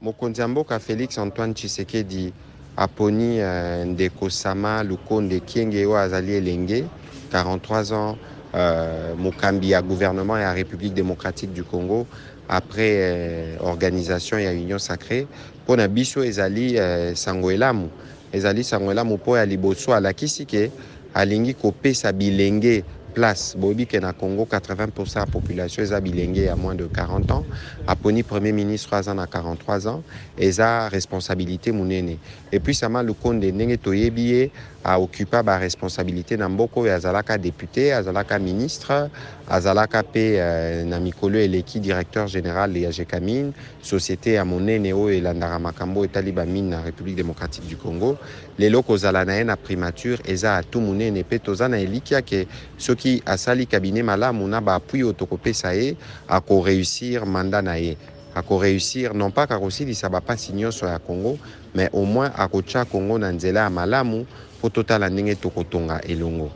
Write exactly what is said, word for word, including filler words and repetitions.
Mokonzi ya mboka Félix Antoine Tshisekedi aponi euh, ndeko Sama Lukonde Kienge wa azali elenge quarante-trois ans euh, mokambi ya gouvernement ya République démocratique du Congo après euh, organisation ya Union Sacrée pona biso ezali euh, sangoelamu ezali sangoelamu po ya liboso alakisi ke alingi kopesa bilenge place Bobi Congo quatre-vingts pour cent de la population est bilingue à moins de quarante ans. Aponi premier ministre trois ans à quarante-trois ans et sa responsabilité mounene. Et puis Sama Lukonde nenge toyebié a occupé ba responsabilité namboko et azalaka député, azalaka ministre, azalaka pe namikolo et l'équipe directeur général de Gecamines, société à mounene o et landaramakambo et Talib Amine la République démocratique du Congo. Les locaux zalanaen a primature et ça a tout mounene pe tozana elikia ke ce qui a sali cabinet malam on a appuyé au topé ça est à co réussir mandat naé à co réussir non pas car aussi ça va pas signer sur la Congo mais au moins à coacher Congo nanzela malamu pour total en ngeto kotonga elongo.